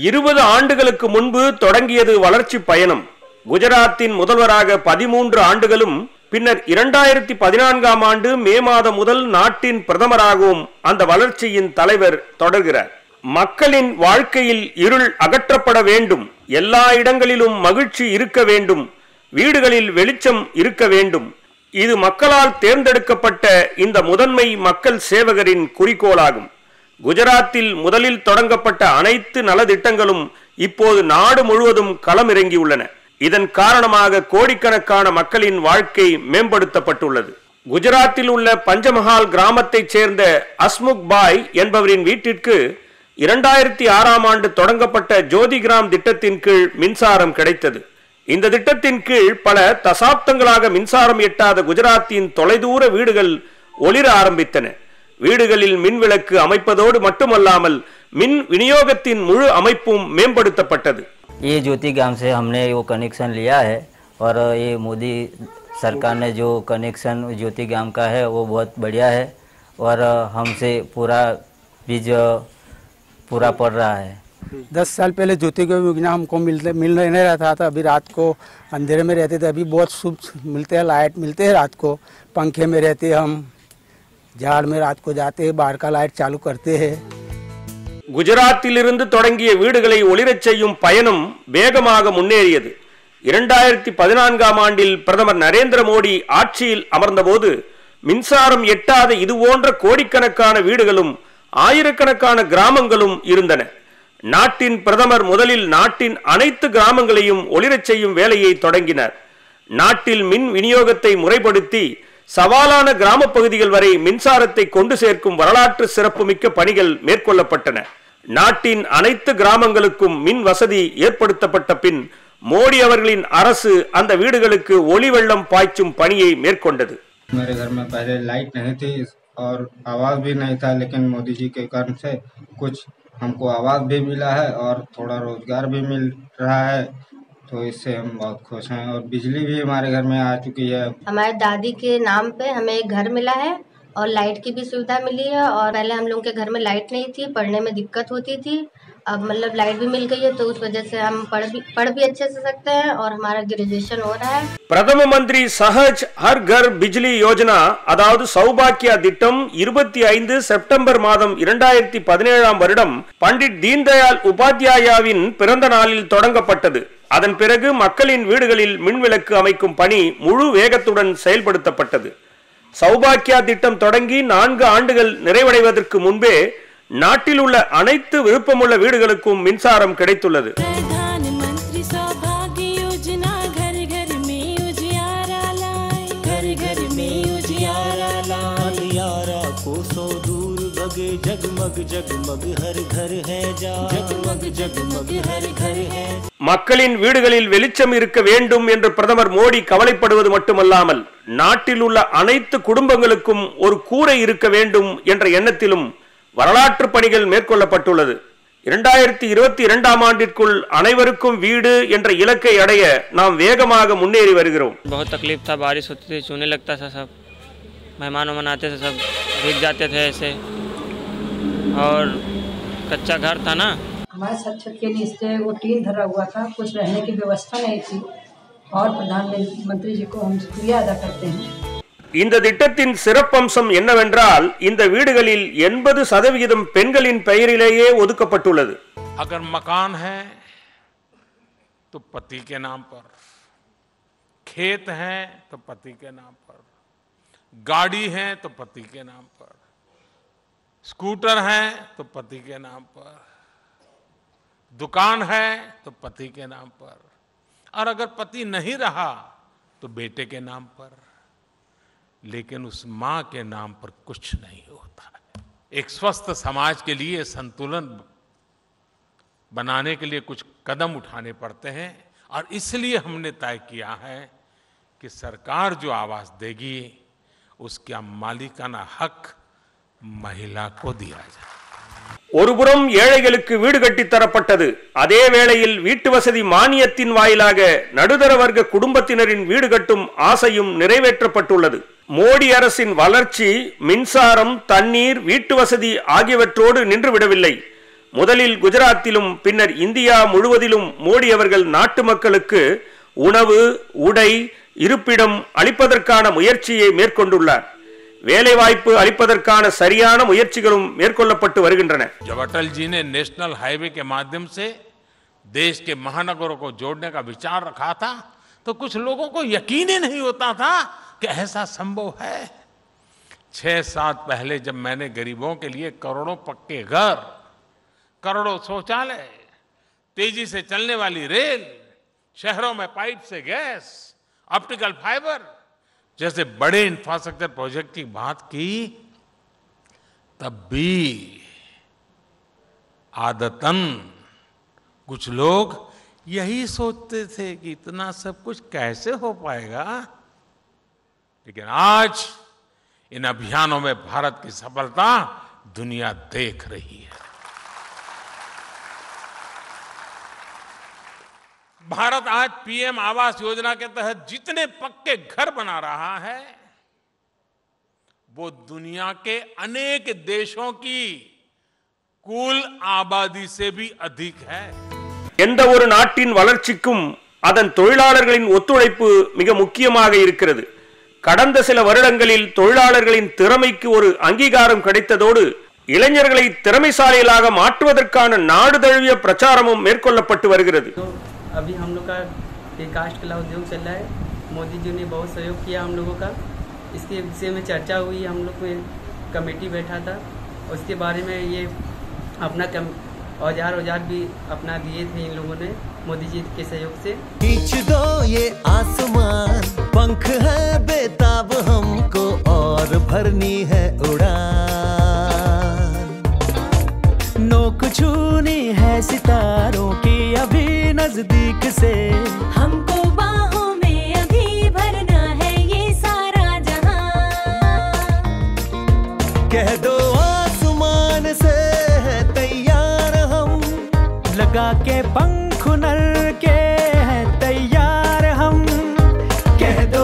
20 ஆண்டுகளுக்கு முன்பு தொடங்கியது வளர்ச்சி பயணம். குஜராத்தின் முதல்வராக 13 ஆண்டுகளும் பின்னர் 2014ஆம் ஆண்டு மே மாதம் முதல் நாட்டின் பிரதமராகவும் அந்த வளர்ச்சியின் தலைவர் தொடர்கிறார். மக்களின் வாழ்க்கையில் இருள் அகற்றப்பட வேண்டும், எல்லா இடங்களிலும் மகிழ்ச்சி இருக்க வேண்டும், வீடுகளில் வெளிச்சம் இருக்க வேண்டும். இது மக்களால் தேர்ந்தெடுக்கப்பட்ட இந்த முதன்மை மக்கள் சேவகரின் குறிக்கோளாகும். குஜராத்தில் முதலில் தொடங்கப்பட்ட அனைத்து நலத்திட்டங்களும் இப்போது நாடு முழுவதும் களமிறங்கியுள்ளன. இதன் காரணமாக கோடிக்கணக்கான மக்களின் வாழ்க்கை மேம்படுத்தப்பட்டுள்ளது. குஜராத்தில் உள்ள பஞ்சமஹால் கிராமத்தைச் சேர்ந்த அஸ்முக் பாய் என்பவரின் வீட்டிற்கு 2006ஆம் ஆண்டு தொடங்கப்பட்ட ஜோதி கிராம் திட்டத்தின் கீழ் மின்சாரம் கிடைத்தது. இந்த திட்டத்தின் கீழ் பல தசாப்தங்களாக மின்சாரம் எட்டாத குஜராத்தின் தொலைதூர வீடுகள் ஒளிர ஆரம்பித்தன. வீடுகளில் மின்விளக்கு அமைப்பதோடு மட்டுமல்லாமல் மின் விநியோகத்தின் முழு அமைப்பும் மேம்படுத்தப்பட்டது. ये ज्योति ग्राम से हमने वो कनेक्शन लिया है और ये मोदी सरकार ने जो कनेक्शन ज्योति ग्राम का है वो बहुत बढ़िया है और हमसे पूरा बीज पूरा पड़ रहा है. 10 साल पहले ज्योति ग्राम योजना हमको मिल नहीं रहा था. अभी रात को अंधेरे में रहते थे, अभी बहुत शुभ मिलते हैं, लाइट मिलते हैं, रात को पंखे में रहते, हम झाड़ में रात को जाते हैं, बाहर का लाइट चालू करते हैं. குஜராத்திலிருந்து தொடங்கிய வீடுகளை ஒளிரச் செய்யும் பயணம் வேகமாக முன்னேறியது. 2014ஆம் ஆண்டில் பிரதமர் நரேந்திர மோடி ஆட்சியில் அமர்ந்தபோது மின்சாரம் எட்டாத இதுபோன்ற கோடிக்கணக்கான வீடுகளும் ஆயிரக்கணக்கான கிராமங்களும் இருந்தன. நாட்டின் பிரதமர் முதலில் நாட்டின் அனைத்து கிராமங்களையும் ஒளிரச் செய்யும் வேலையை தொடங்கினார். நாட்டில் மின் விநியோகத்தை முறைப்படுத்தி சவாலான கிராம பகுதிகள் வரை மின்சாரத்தை கொண்டு சேர்க்கும் வரலாற்று சிறப்புமிக்க பணிகள் மேற்கொள்ளப்பட்டன. நாட்டின் அனைத்து கிராமங்களுக்கும் மின் வசதி ஏற்படுத்தப்பட்ட பின் மோடி அவர்களின் அரசு அந்த வீடுகளுக்கு ஒளி வெள்ளம் பாய்ச்சும் பணியை மேற்கொண்டது. मोदी जी के कारण से कुछ हमको आवाज भी मिला है और थोड़ा रोजगार भी मिल रहा है, तो इससे हम बहुत खुश हैं. और बिजली भी हमारे घर में आ चुकी है. हमारे दादी के नाम पे हमें एक घर मिला है और लाइट की भी सुविधा मिली है. और पहले हम लोग के घर में लाइट नहीं थी, पढ़ने में दिक्कत होती थी. अब मतलब लाइट भी मिल गई है तो उस वजह से हम पढ़ भी अच्छे से सकते हैं और हमारा ग्रेजुएशन हो रहा है. प्रधान मंत्री सहज हर घर बिजली योजना அதாவது சௌபாக்கியா திட்டம் 25 செப்டம்பர் மாதம் 2017ஆம் வருடம் பண்டிட் தீன்தயாள் உபாத்யாயாவின் பிறந்த நாளில் தொடங்கப்பட்டது. அதன் பிறகு மக்களின் வீடுகளில் மின்விளக்கு அமைக்கும் பணி முழு வேகத்துடன் செயல்படுத்தப்பட்டது. சௌபாக்கியா திட்டம் தொடங்கி 4 ஆண்டுகள் நிறைவடைவதற்கு முன்பே நாட்டில் உள்ள அனைத்து விருப்பமுள்ள வீடுகளுக்கும் மின்சாரம் கிடைத்துள்ளது. மக்களின் வீடுகளில் வெளிச்சம் இருக்க வேண்டும் என்று பிரதமர் மோடி கவலைப்படுவது மட்டுமல்லாமல் நாட்டில் உள்ள அனைத்து குடும்பங்களுக்கும் ஒரு கூரை இருக்க வேண்டும் என்ற எண்ணத்திலும் வரலாற்று பணிகள் மேற்கொள்ளப்பட்டுள்ளது. 2022ஆம் ஆண்டிற்குள் அனைவருக்கும் வீடு என்ற இலக்கை அடைய நாம் வேகமாக முன்னேறி வருகிறோம். बहुत तकलीफ था, बारिश होती थी, चूने लगता था, सब मेहमानों में आते थे, सब भीग जाते थे ऐसे. और कच्चा घर था ना हमारे, छत के नीचे वो टीन धरा हुआ था, कुछ रहने की व्यवस्था नहीं थी. और प्रधानमंत्री जी को हम शुक्रिया अदा करते हैं. இந்த திட்டத்தின் சிறப்பம்சம் என்னவென்றால் இந்த வீடுகளில் 80% பெண்களின் பெயரிலேயே ஒதுக்கப்பட்டுள்ளது. अगर मकान है तो पति के नाम पर, खेत है तो पति के नाम पर, गाड़ी है तो पति के नाम पर, स्कूटर है तो पति के नाम पर, दुकान है तो पति के नाम पर, और अगर पति नहीं रहा तो बेटे के नाम पर, लेकिन उस मां के नाम पर कुछ नहीं होता है. एक स्वस्थ समाज के लिए संतुलन बनाने के लिए कुछ कदम उठाने पड़ते हैं और इसलिए हमने तय किया है कि सरकार जो आवास देगी उसका मालिकाना हक महिला को दिया जाए. ஒருபுறம் ஏழைகளுக்கு வீடு கட்டி தரப்பட்டது. அதே வேளையில் வீட்டு வசதி மானியத்தின் வாயிலாக நடுத்தர வர்க்க குடும்பத்தினரின் வீடு கட்டும் ஆசையும் நிறைவேற்றப்பட்டுள்ளது. மோடி அரசின் வளர்ச்சி மின்சாரம், தண்ணீர், வீட்டு வசதி ஆகியவற்றோடு நின்றுவிடவில்லை. முதலில் குஜராத்திலும் பின்னர் இந்தியா முழுவதிலும் மோடி அவர்கள் நாட்டு மக்களுக்கு உணவு, உடை, இருப்பிடம் அளிப்பதற்கான முயற்சியை மேற்கொண்டுள்ளார். வேலைவாய்ப்பு அளிப்பதற்கான சரியான முயற்சிகளும் மேற்கொள்ளப்பட்டு வருகின்றன. अटल जी ने नेशनल हाईवे के माध्यम से देश के महानगरों को जोड़ने का विचार रखा था तो कुछ लोगों को यकीन ही नहीं होता था कि ऐसा संभव है. 6-7 पहले जब मैंने गरीबों के लिए करोड़ों पक्के घर, करोड़ों शौचालय, तेजी से चलने वाली रेल, शहरों में पाइप से गैस, ऑप्टिकल फाइबर जैसे बड़े इंफ्रास्ट्रक्चर प्रोजेक्ट की बात की, तब भी आदतन कुछ लोग यही सोचते थे कि इतना सब कुछ कैसे हो पाएगा. लेकिन आज इन अभियानों में भारत की सफलता दुनिया देख रही है. भारत आज पीएम आवास योजना के तहत जितने पक्के घर बना रहा है वो दुनिया के अनेक देशों की कुल आबादी से भी अधिक है. எந்த ஒரு நாட்டின் வளர்ச்சிக்கும் அதன் தொழிலாளர்களின் ஒத்துழைப்பு மிக முக்கியமாக இருக்கிறது. கடந்த சில வருடங்களில் தொழிலாளர்களின் திறமைக்கு ஒரு அங்கீகாரம் கிடைத்ததோடு இளைஞர்களை திறமைசாலிகளாக மாற்றுவதற்கான நாடு தழுவிய பிரச்சாரமும் மேற்கொள்ளப்பட்டு வருகிறது. अभी हम लोग का कास्ट कला उद्योग चल रहा है. मोदी जी ने बहुत सहयोग किया हम लोगों का. इसके विषय में चर्चा हुई, हम लोग में कमेटी बैठा था उसके बारे में. ये अपना औजार भी अपना दिए थे इन लोगों ने मोदी जी के सहयोग से. खींच दो ये आसमान, पंख है बेताब हमको और भरनी है उड़ान, नोक छूनी है सितारों की अभी नजदीक से, हमको बाहों में अभी भरना है ये सारा जहां. कह दो आसमान से लगा के पंख नल के तैयार हम. कह दो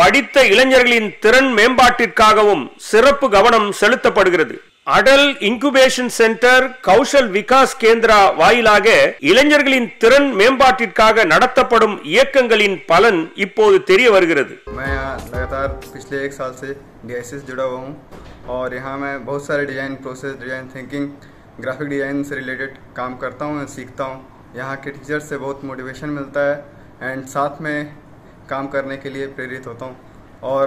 படித்த இளைஞர்களின் திறன் மேம்பாட்டிற்காகவும் சிறப்பு கவனம் செலுத்தப்படுகிறது. அடல் இன்குபேஷன் சென்டர், கௌஷல் விகாஸ் கேந்திரா வாயிலாக இளைஞர்களின் திறன் மேம்பாட்டிற்காக நடத்தப்படும் இயக்கங்களின் பலன் இப்போது தெரிய வருகிறது. मैं लगातार पिछले एक साल से DIS से जुड़ा हुआ हूं और यहां मैं बहुत सारे design process, design thinking, graphic design से रिलेटेड काम करता हूँ, सीखता हूँ. यहाँ के टीचर से बहुत मोटिवेशन मिलता है एंड साथ में काम करने के लिए प्रेरित होता हूँ. और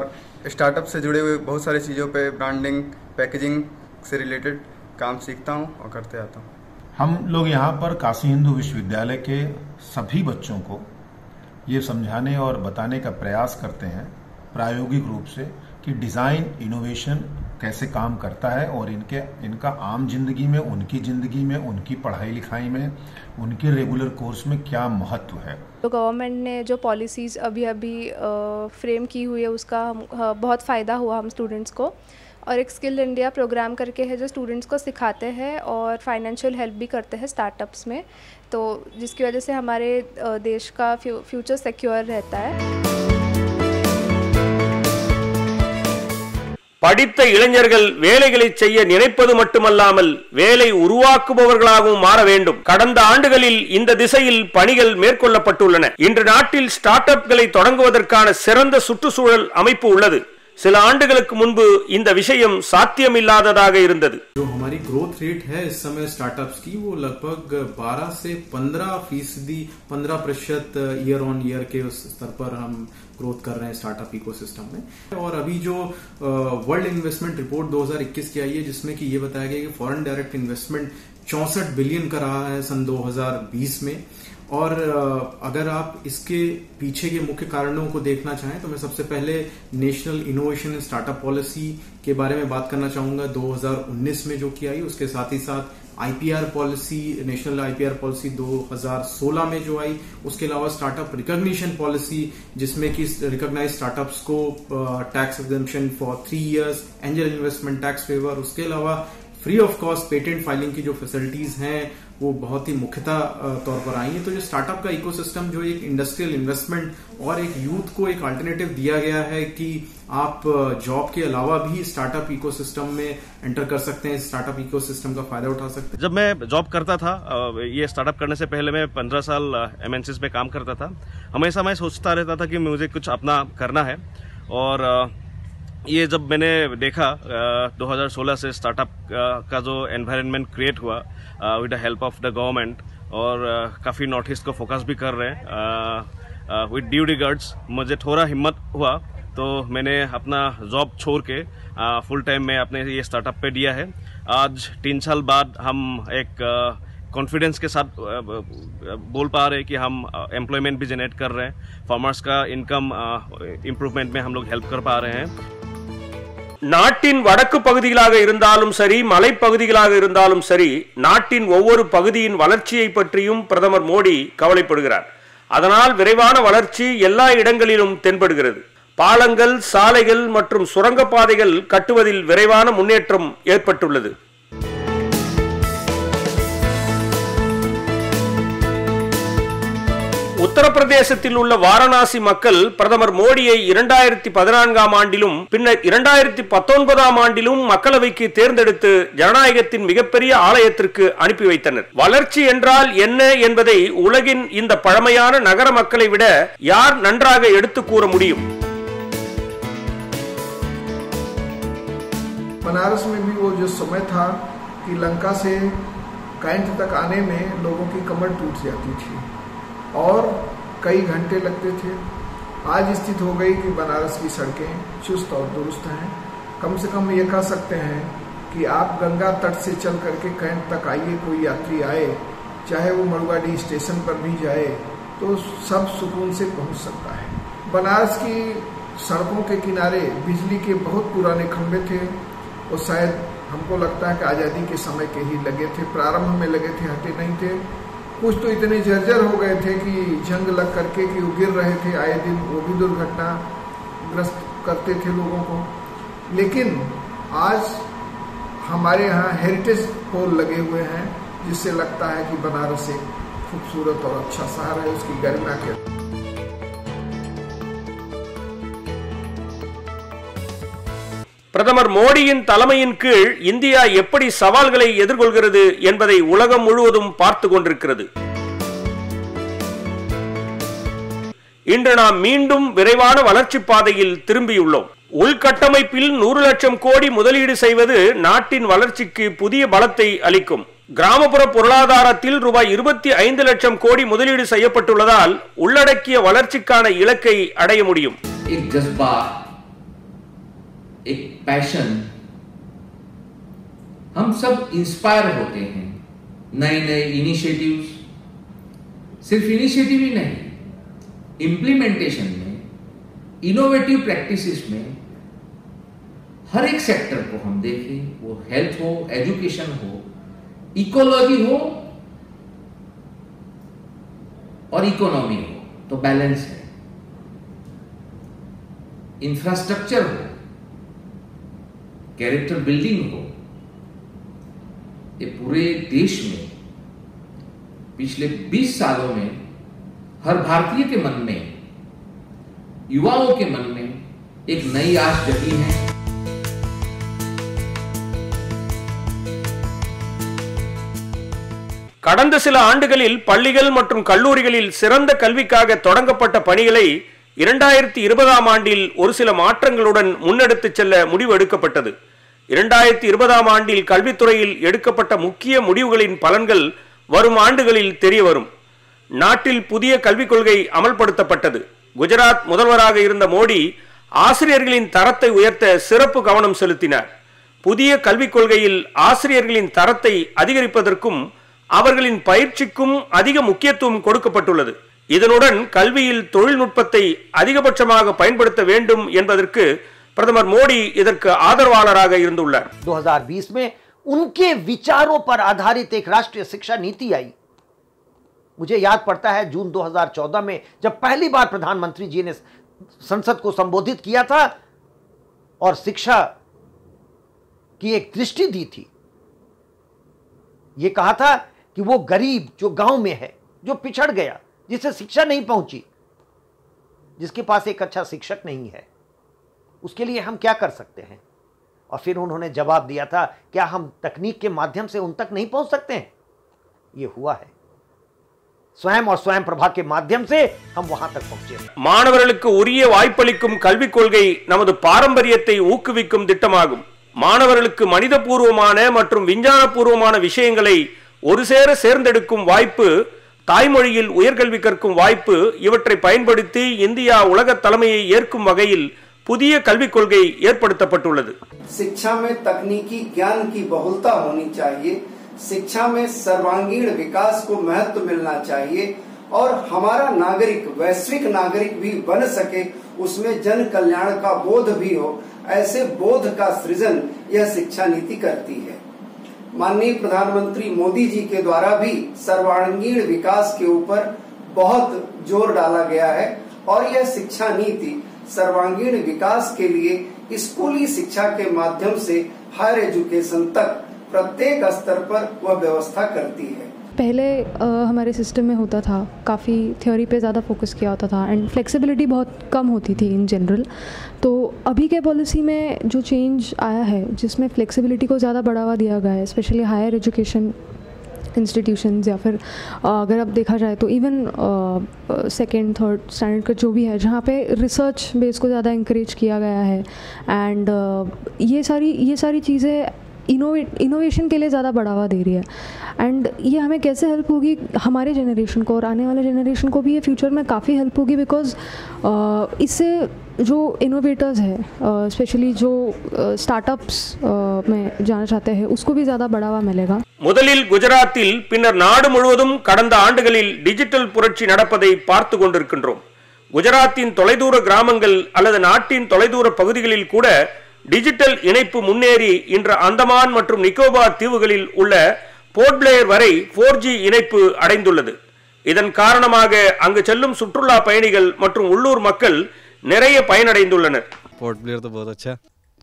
स्टार्टअप से जुड़े हुए बहुत सारी चीज़ों पे, ब्रांडिंग, पैकेजिंग से रिलेटेड काम सीखता हूँ और करते आता हूँ. हम लोग यहाँ पर काशी हिंदू विश्वविद्यालय के सभी बच्चों को ये समझाने और बताने का प्रयास करते हैं प्रायोगिक रूप से कि डिज़ाइन इनोवेशन कैसे काम करता है और इनका आम जिंदगी में, उनकी जिंदगी में, उनकी पढ़ाई लिखाई में, उनके रेगुलर कोर्स में क्या महत्व है. तो गवर्नमेंट ने जो पॉलिसीज़ अभी अभी फ्रेम की हुई है उसका बहुत फ़ायदा हुआ हम स्टूडेंट्स को. और एक स्किल इंडिया प्रोग्राम करके है जो स्टूडेंट्स को सिखाते हैं और फाइनेंशियल हेल्प भी करते हैं स्टार्टअप्स में, तो जिसकी वजह से हमारे देश का फ्यूचर सिक्योर रहता है. படித்த இளைஞர்கள் வேலைகளை செய்ய நினைப்பது மட்டுமல்லாமல் வேலை உருவாக்குபவர்களாகவும் மாற வேண்டும். கடந்த ஆண்டுகளில் இந்த திசையில் பணிகள் மேற்கொள்ளப்பட்டுள்ளன. இன்று நாட்டில் ஸ்டார்ட் அப்களை தொடங்குவதற்கான சிறந்த சுற்றுச்சூழல் அமைப்பு உள்ளது. சில ஆண்டுகளுக்கு முன்பு இந்த விஷயம் சாத்தியமில்லாததாக இருந்தது. जो हमारी ग्रोथ रेट है इस समय स्टार्टअप्स की वो लगभग 12 से 15% ईयर ऑन ईयर के उस स्तर पर हम ग्रोथ कर रहे हैं स्टार्टअप इकोसिस्टम में. और अभी जो वर्ल्ड इन्वेस्टमेंट रिपोर्ट 2021 की आई है जिसमें कि ये बताया गया कि फॉरेन डायरेक्ट इन्वेस्टमेंट 64 बिलियन का रहा है सन 2020 में. और अगर आप इसके पीछे के मुख्य कारणों को देखना चाहें तो मैं सबसे पहले national innovation and startup policy के बारे में बात करना चाहूंगा 2019 में जो की आई. उसके साथ ही साथ IPR policy, national IPR policy 2016 में जो आई. उसके अलावा स्टार्टअप रिकॉग्निशन पॉलिसी जिसमें कि रिकॉग्नाइज स्टार्टअप्स को tax exemption for 3 years, angel investment tax favour, उसके अलावा free of cost patent filing की जो फैसिलिटीज हैं वो बहुत ही मुख्यतः तौर पर आई हैं। तो जो स्टार्टअप का इकोसिस्टम, जो एक इंडस्ट्रियल इन्वेस्टमेंट और एक यूथ को एक अल्टरनेटिव दिया गया है कि आप जॉब के अलावा भी स्टार्टअप इकोसिस्टम में एंटर कर सकते हैं, स्टार्टअप इकोसिस्टम का फायदा उठा सकते हैं। जब मैं जॉब करता था, ये स्टार्टअप करने से पहले मैं 15 साल MNCs में काम करता था। हमेशा मैं सोचता रहता था कि मुझे कुछ अपना करना है, और ये जब मैंने देखा 2016 से स्टार्टअप का जो एनवायरनमेंट क्रिएट हुआ with the help of the government, और काफ़ी नॉर्थ ईस्ट को फोकस भी कर रहे हैं विद ड्यू रिगार्ड्स, मुझे थोड़ा हिम्मत हुआ तो मैंने अपना जॉब छोड़ के फुल टाइम में अपने ये स्टार्टअप पे दिया है। आज 3 साल बाद हम एक कॉन्फिडेंस के साथ बोल पा रहे हैं कि हम एम्प्लॉयमेंट भी जनरेट कर रहे हैं, फार्मर्स का इनकम इम्प्रूवमेंट में हम लोग हेल्प कर पा रहे हैं। नाटिन वडक्कु पगुदिगளாக இருந்தாலும் சரி, மலை பகுதிகளாக இருந்தாலும் சரி, நாட்டின் ஒவ்வொரு பகுதியின் வளர்ச்சியை பற்றியும் பிரதமர் மோடி கவலைப்படுகிறார். அதனால் விரைவான வளர்ச்சி எல்லா இடங்களிலும் தென்படுகிறது. பாலங்கள், சாலைகள் மற்றும் சுரங்கப்பாதைகள் கட்டுவதில் விரைவான முன்னேற்றம் ஏற்பட்டுள்ளது. उत्तर प्रदेश वाराणसी मक्कल प्रदमर मोडिये 2014 ஆண்டிலும் பின்னர் 2019 ஆண்டிலும் மக்களவைக்கு தேர்ந்தெடுத்து ஜனநாயகத்தின் மிகப்பெரிய ஆலயத்திற்கு அனுப்பி வைத்தனர். வளர்ச்சி என்றால் என்ன என்பதை உலகின் இந்த பழமையான நகர மக்களை விட யார் நன்றாக எடுத்து கூற முடியும்। बनारस में भी वो जो समय था कि लंका से कैंट तक आने में लोगों की कमर टूट जाती थी और कई घंटे लगते थे। आज स्थिति हो गई कि बनारस की सड़कें चुस्त और दुरुस्त हैं। कम से कम ये कह सकते हैं कि आप गंगा तट से चल करके कैंट तक आइए, कोई यात्री आए, चाहे वो मरुवाड़ी स्टेशन पर भी जाए तो सब सुकून से पहुंच सकता है। बनारस की सड़कों के किनारे बिजली के बहुत पुराने खंभे थे, और शायद हमको लगता है कि आज़ादी के समय के ही लगे थे, प्रारंभ में लगे थे, हटे नहीं थे। कुछ तो इतने जर्जर हो गए थे कि जंग लग करके कि वो गिर रहे थे, आए दिन वो भी दुर्घटना ग्रस्त करते थे लोगों को। लेकिन आज हमारे यहाँ हेरिटेज पोल लगे हुए हैं, जिससे लगता है कि बनारस एक खूबसूरत और अच्छा शहर है, उसकी गरिमा के। பிரதமர் மோடியின் தலைமையின் கீழ் இந்தியா எப்படி சவால்களை எதிர்கொள்கிறது என்பதை உலகம் முழுவதும் பார்த்து கொண்டிருக்கிறது. இன்று நாம் மீண்டும் விரைவான வளர்ச்சி பாதையில் திரும்பியுள்ளோம். உள்கட்டமைப்பில் 100 லட்சம் கோடி முதலீடு செய்வது நாட்டின் வளர்ச்சிக்கு புதிய பலத்தை அளிக்கும். கிராமப்புற பொருளாதாரத்தில் ₹25 லட்சம் கோடி முதலீடு செய்யப்பட்டுள்ளதால் உள்ளடக்கிய வளர்ச்சிக்கான இலக்கை அடைய முடியும். एक पैशन, हम सब इंस्पायर होते हैं। नए नए इनिशिएटिव्स, सिर्फ इनिशिएटिव ही नहीं, इम्प्लीमेंटेशन में, इनोवेटिव प्रैक्टिसेस में हर एक सेक्टर को हम देखें, वो हेल्थ हो, एजुकेशन हो, इकोलॉजी हो और इकोनॉमी हो, तो बैलेंस है। इंफ्रास्ट्रक्चर हो, कैरेक्टर बिल्डिंग हो, ये पूरे देश में पिछले 20 सालों में हर भारतीय के मन में, युवाओं के मन में एक नई आस जगी है। கடந்த சில ஆண்டுகளில் பள்ளிகள் மற்றும் கல்லூரிகளில் சிறந்த கல்விக்காக தொடங்கப்பட்ட பணிகளை 2020 ஆண்டில் ஒரு சில மாற்றங்களுடன் முன்னெடுத்து செல்ல முடிவெடுக்கப்பட்டது. 2020 ஆண்டில் கல்வித்துறையில் எடுக்கப்பட்ட முக்கிய முடிவுகளின் பலன்கள் வரும் ஆண்டுகளில் தெரிய வரும். நாட்டில் புதிய கல்விக் கொள்கை அமல்படுத்தப்பட்டது. குஜராத் முதல்வராக இருந்த மோடி ஆசிரியர்களின் தரத்தை உயர்த்த சிறப்பு கவனம் செலுத்தினார். புதிய கல்விக் கொள்கையில் ஆசிரியர்களின் தரத்தை அதிகரிப்பதற்கும் அவர்களின் பயிற்சிக்கும் அதிக முக்கியத்துவம் கொடுக்கப்பட்டுள்ளது. இதனுடன் கல்வியில் தொழில்நுட்பத்தை அதிகபட்சமாக பயன்படுத்த வேண்டும் என்பதற்கு प्रदमर मोदी इधर का आदरवाला राग इरंदुल्ला। 2020 में उनके विचारों पर आधारित एक राष्ट्रीय शिक्षा नीति आई। मुझे याद पड़ता है जून 2014 में जब पहली बार प्रधानमंत्री जी ने संसद को संबोधित किया था और शिक्षा की एक दृष्टि दी थी ये कहा था कि वो गरीब जो गांव में है, जो पिछड़ गया, जिसे शिक्षा नहीं पहुंची, जिसके पास एक अच्छा शिक्षक नहीं है, उसके लिए हम क्या कर सकते हैं। और फिर उन्होंने जवाब दिया था, क्या हम तकनीक के माध्यम से उन तक नहीं पहुंच सकते हैं। ये हुआ है, स्वयं और स्वयं प्रभा के माध्यम से हम वहां तक पहुंचे। मानवர்களுக்கு உரிய வாய்ப்பளிக்கும் கல்விக் கொள்கை நமது பாரம்பரியத்தை ஊக்குவிக்கும் திட்டமாகும். மானவர்களுக்கு மனிதபூர்வமான மற்றும் விஞ்ஞானபூர்வமான விஷயங்களை ஒருசேர சேர்ந்தெடுக்கும் வாய்ப்பு, தாய்மொழியில் உயர்கல்வி கற்கும் வாய்ப்பு, இவற்றை பயன்படுத்தி இந்தியா உலக தலைமையை ஏற்கும் வகையில் புதிய கல்விக் கொள்கை ஏற்படுத்தப்பட்டுள்ளது. शिक्षा में तकनीकी ज्ञान की बहुलता होनी चाहिए, शिक्षा में सर्वांगीण विकास को महत्व मिलना चाहिए और हमारा नागरिक, वैश्विक नागरिक भी बन सके, उसमें जन कल्याण का बोध भी हो। ऐसे बोध का सृजन यह शिक्षा नीति करती है। माननीय प्रधानमंत्री मोदी जी के द्वारा भी सर्वांगीण विकास के ऊपर बहुत जोर डाला गया है और यह शिक्षा नीति सर्वांगीण विकास के लिए स्कूली शिक्षा के माध्यम से हायर एजुकेशन तक प्रत्येक स्तर पर वह व्यवस्था करती है। पहले हमारे सिस्टम में होता था काफ़ी थ्योरी पे ज़्यादा फोकस किया होता था एंड फ्लेक्सिबिलिटी बहुत कम होती थी इन जनरल। तो अभी के पॉलिसी में जो चेंज आया है, जिसमें फ्लेक्सिबिलिटी को ज़्यादा बढ़ावा दिया गया है, स्पेशली हायर एजुकेशन इंस्टीट्यूशंस या फिर अगर अब देखा जाए तो इवन सेकेंड थर्ड स्टैंडर्ड का जो भी है, जहाँ पे रिसर्च बेस को ज़्यादा इंकरेज किया गया है एंड ये सारी चीज़ें इनोवेशन के लिए ज़्यादा बढ़ावा दे रही है। एंड ये हमें कैसे हेल्प होगी, हमारे जनरेशन को और आने वाले जनरेशन को भी ये फ्यूचर में काफ़ी हेल्प होगी, बिकॉज इससे जो इनोवेटर्स हैं, स्पेशली जो स्टार्टअप्स में जाना चाहते हैं, उसको भी ज़्यादा बढ़ावा मिलेगा। முதலில் குஜராத்தில், பின்னர் நாடு முழுவதும் கடந்த ஆண்டுகளில் டிஜிட்டல் புரட்சி நடப்பதை பார்த்து கொண்டிருக்கின்றோம். குஜராத்தின் தொலைதூர கிராமங்கள் அல்லது நாட்டின் தொலைதூர பகுதிகளில் கூட டிஜிட்டல் இணைப்பு முன்னேறி இன்று அந்தமான் மற்றும் நிக்கோபார் தீவுகளில் உள்ள போர்ட் பிளேயர் வரை 4G இணைப்பு அடைந்துள்ளது. இதன் காரணமாக அங்கு செல்லும் சுற்றுலா பயணிகள் மற்றும் உள்ளூர் மக்கள் நிறைய பயனடைந்துள்ளனர். போர்ட் பிளேயர் तो बहुत अच्छा,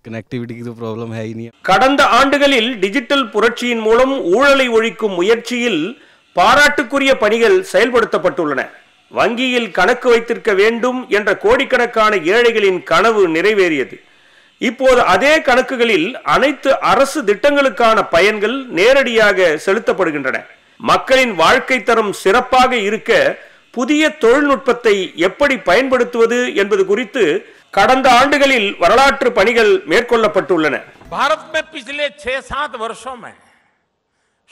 कनेक्टिविटी की तो प्रॉब्लम है ही नहीं। கடந்த ஆண்டுகளில் டிஜிட்டல் புரட்சியின் மூலம் ஊழலை ஒழிக்கும் முயற்சியில் பாராட்டுக்குரிய பணிகள் செயல்படுத்தப்பட்டுள்ளன. வங்கியில் கணக்கு வைத்திருக்க வேண்டும் என்ற கோடிக்கணக்கான ஏழைகளின் கனவு நிறைவேறியது. இப்போது அதே கணக்குகளில் அனைத்து அரசு திட்டங்களுக்கான பயன்கள் நேரடியாக செலுத்தப்படுகின்றன. மக்களின் வாழ்க்கை தரம் சிறப்பாக இருக்க புதிய தொழில்நுட்பத்தை எப்படி பயன்படுத்துவது என்பது குறித்து கடந்த ஆண்டுகளில் வரலாற்று பணிகள் மேற்கொள்ளப்பட்டுள்ளன. भारत में पिछले 6-7 वर्षों में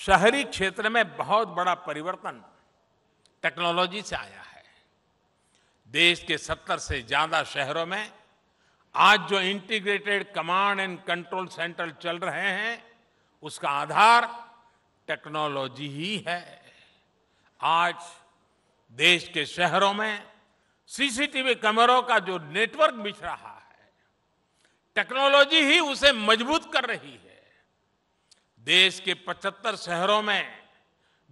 शहरी क्षेत्र में बहुत बड़ा परिवर्तन टेक्नोलॉजी से आया है। देश के 70 से ज्यादा शहरों में आज जो integrated command and control centre चल रहे हैं, उसका आधार टेक्नोलॉजी ही है। आज देश के शहरों में सीसीटीवी कैमरों का जो नेटवर्क बिछ रहा है, टेक्नोलॉजी ही उसे मजबूत कर रही है। देश के 75 शहरों में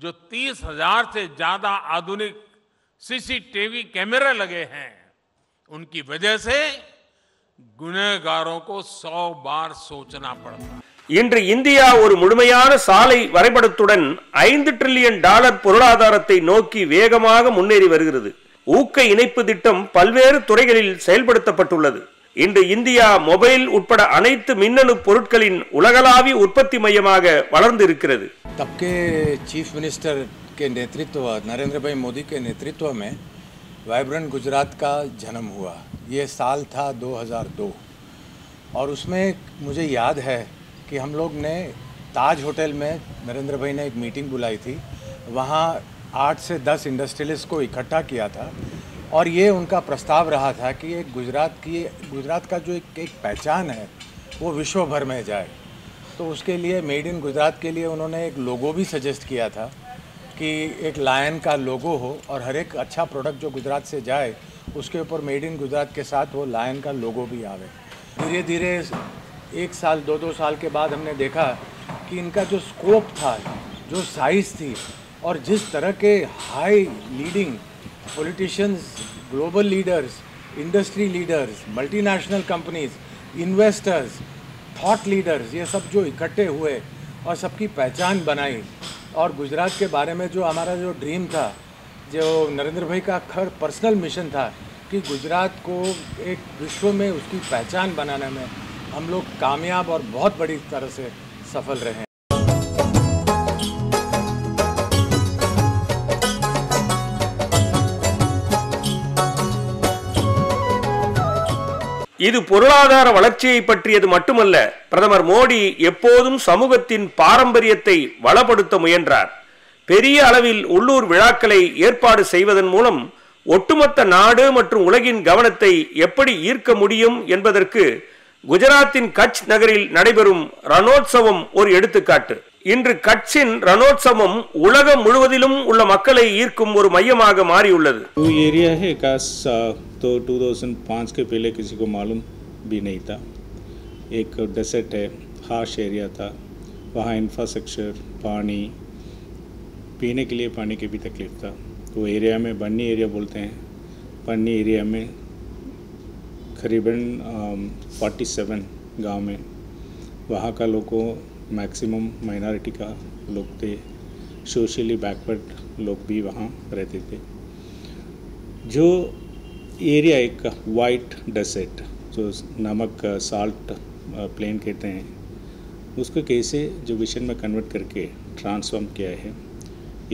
जो 30,000 से ज्यादा आधुनिक सीसीटीवी कैमरे लगे हैं, उनकी वजह से गुनेगारों को 100 बार सोचना पड़ता है। இன்று இந்தியா ஒரு முழுமையான சாலை வரைபடத்துடன் $5 trillion பொருளாதாரத்தை நோக்கி வேகமாக முன்னேறி வருகிறது. ஊக்க இணைப்பு திட்டம் பல்வேறு துறைகளில் செயல்படுத்தப்பட்டுள்ளது. இன்று இந்தியா மொபைல் உட்பட அனைத்து மின்னணு பொருட்களின் உலகளாவிய உற்பத்தி மையமாக வளர்ந்து இருக்கிறது. தப்கே चीफ मिनिस्टर के नेतृत्व, नरेंद्र भाई मोदी के नेतृत्व में वाइब्रेंट गुजरात का जन्म हुआ। ये साल था 2002 और उसमें मुझे याद है कि हम लोग ने ताज होटल में नरेंद्र भाई ने एक मीटिंग बुलाई थी। वहाँ 8 से 10 इंडस्ट्रियलिस्ट को इकट्ठा किया था और ये उनका प्रस्ताव रहा था कि एक गुजरात का जो एक पहचान है वो विश्व भर में जाए। तो उसके लिए मेड इन गुजरात के लिए उन्होंने एक लोगो भी सजेस्ट किया था कि एक लायन का लोगो हो और हर एक अच्छा प्रोडक्ट जो गुजरात से जाए उसके ऊपर मेड इन गुजरात के साथ वो लायन का लोगो भी आवे। धीरे धीरे 1 साल 2-2 साल के बाद हमने देखा कि इनका जो स्कोप था, जो साइज़ थी और जिस तरह के high leading politicians, global leaders, industry leaders, multinational companies, investors, thought leaders, ये सब जो इकट्ठे हुए और सबकी पहचान बनाई, और गुजरात के बारे में जो हमारा जो ड्रीम था, जो नरेंद्र भाई का खर पर्सनल मिशन था कि गुजरात को एक विश्व में उसकी पहचान बनाने में हम लोग कामयाब और बहुत बड़ी तरह से सफल रहे हैं। இது பொருளாதார வளர்ச்சியை பற்றியது மட்டுமல்ல, பிரதமர் மோடி எப்போதும் சமூகத்தின் பாரம்பரியத்தை வளப்படுத்த முயன்றார். பெரிய அளவில் உள்ளூர் விழாக்களை ஏற்பாடு செய்வதன் மூலம் ஒட்டுமொத்த நாடு மற்றும் உலகின் கவனத்தை எப்படி ஈர்க்க முடியும் என்பதற்கு குஜராத்தின் கட்ச் நகரில் நடைபெறும் ரணோத்சவம் ஒரு எடுத்துக்காட்டு. இன்று கட்சின் ரணோத்சவம் உலகம் முழுவதிலும் உள்ள மக்களை ஈர்க்கும் ஒரு மையமாக மாறியுள்ளது. ये एरिया है काश तो 2005 के पहले किसी को मालूम भी नहीं था. एक डेसर्ट है, हार्श एरिया था. वहाँ इंफ्रास्ट्रक्चर, पानी, पीने के लिए पानी की भी तकलीफ था. तो एरिया में बन्नी एरिया बोलते हैं. बन्नी एरिया में करीबन 47 गांव में वहाँ का लोगों मैक्सिमम माइनॉरिटी का लोग थे. सोशली बैकवर्ड लोग भी वहाँ रहते थे. जो एरिया एक वाइट डेसर्ट जो नमक साल्ट प्लेन कहते हैं, उसको कैसे जो विजन में कन्वर्ट करके ट्रांसफॉर्म किया है,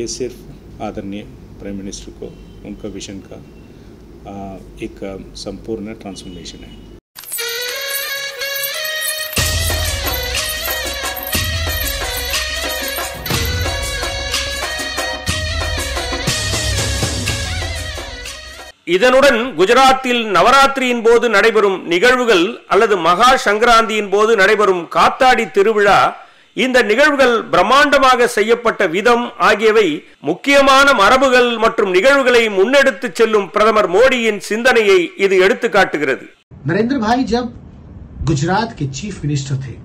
ये सिर्फ आदरणीय प्राइम मिनिस्टर को उनका विजन का एक संपूर्ण ट्रांसफॉर्मेशन है. இதனுடன் குஜராத்தில் நவராத்திரியின் போது நடைபெறும் நிகழ்வுகள் அல்லது மகா சங்கராந்தியின் போது நடைபெறும் காத்தாடி திருவிழா, இந்த நிகழ்வுகள் பிரம்மாண்டமாக செய்யப்பட்ட விதம் ஆகியவை முக்கியமான மரபுகள் மற்றும் நிகழ்வுகளை முன்னெடுத்து செல்லும் பிரதமர் மோடியின் சிந்தனையை இது எடுத்து காட்டுகிறது. नरेंद्र भाई जब गुजरात के चीफ मिनिस्टर थे,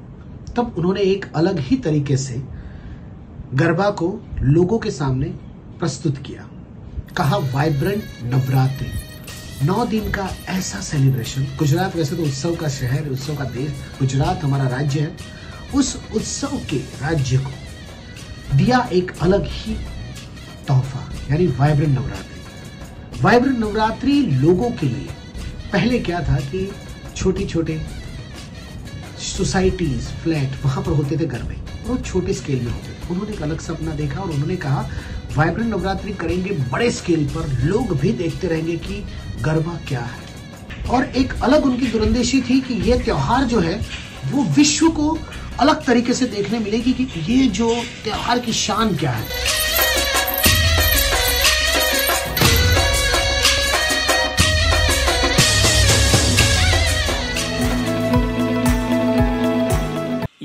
तब उन्होंने एक अलग ही तरीके से गरबा को लोगों के सामने प्रस्तुत किया. कहा वाइब्रेंट नवरात्रि, 9 दिन का ऐसा सेलिब्रेशन. गुजरात वैसे तो उत्सव का शहर, उत्सव का देश, गुजरात हमारा राज्य है. उस उत्सव के राज्य को दिया एक अलग ही तोहफा, यानी वाइब्रेंट नवरात्रि. वाइब्रेंट नवरात्रि लोगों के लिए पहले क्या था कि छोटी छोटे सोसाइटीज, फ्लैट, वहां पर होते थे गरबे, वो छोटे स्केल में होते थे. उन्होंने एक अलग सपना देखा और उन्होंने कहा वाइब्रेंट नवरात्रि करेंगे बड़े स्केल पर, लोग भी देखते रहेंगे कि गरबा क्या है. और एक अलग उनकी दूरंदेशी थी कि ये त्यौहार जो है वो विश्व को अलग तरीके से देखने मिलेगी कि ये जो त्यौहार की शान क्या है.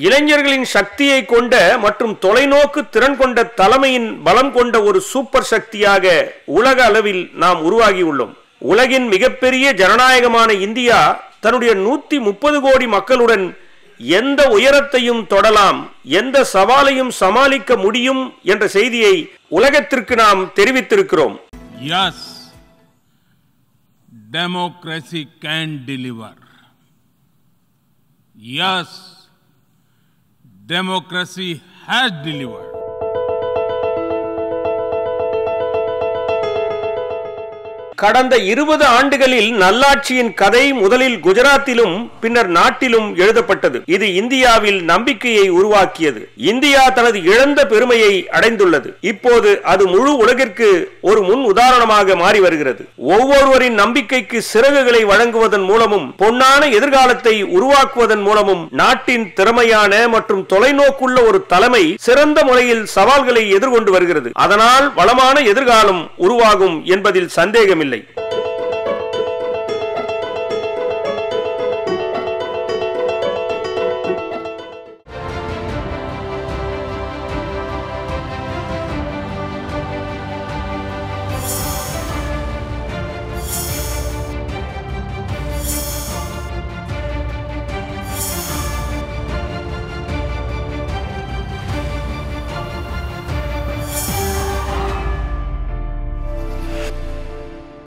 இளைஞர்களின் சக்தியை கொண்ட மற்றும் தொலைநோக்கு திறன் கொண்ட தலைமையின் பலம் கொண்ட ஒரு சூப்பர் சக்தியாக உலக அளவில் நாம் உருவாகி உள்ளோம். உலகின் மிகப்பெரிய ஜனநாயகமான இந்தியா தன்னுடைய 130 கோடி மக்களுடன் எந்த உயரத்தையும் தொடலாம், எந்த சவாலையும் சமாளிக்க முடியும் என்ற செய்தியை உலகத்திற்கு நாம் தெரிவித்திருக்கிறோம். Yes, democracy can deliver. Yes, democracy has delivered. கடந்த 20 ஆண்டுகளில் நல்லாட்சியின் கதை முதலில் குஜராத்திலும் பின்னர் நாட்டிலும் எழுதப்பட்டது. இது இந்தியாவில் நம்பிக்கையை உருவாக்கியது. இந்தியா தனது இழந்த பெருமையை அடைந்துள்ளது. இப்போது அது முழு உலகிற்கு ஒரு முன் உதாரணமாக மாறி வருகிறது. ஒவ்வொருவரின் நம்பிக்கைக்கு சிறகுகளை வழங்குவதன் மூலமும் பொன்னான எதிர்காலத்தை உருவாக்குவதன் மூலமும் நாட்டின் திறமையான மற்றும் தொலைநோக்குள்ள ஒரு தலைமை சிறந்த முறையில் சவால்களை எதிர்கொண்டு வருகிறது. அதனால் வளமான எதிர்காலம் உருவாகும் என்பதில் சந்தேகமில்லை.